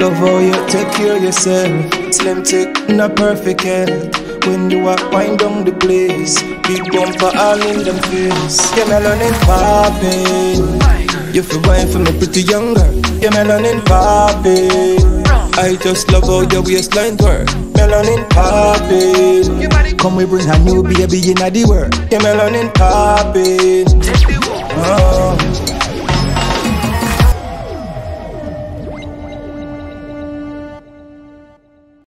Love how you take care of yourself. Slim thick, not perfect health. When you are wind down the place, big bumper all in them face. Yeah, melanin popping. You feel wine from a pretty young girl. Yeah, melanin popping. I just love how your waistline work. Melanin popping. Come we bring a new baby in the world. Yeah, melanin popping.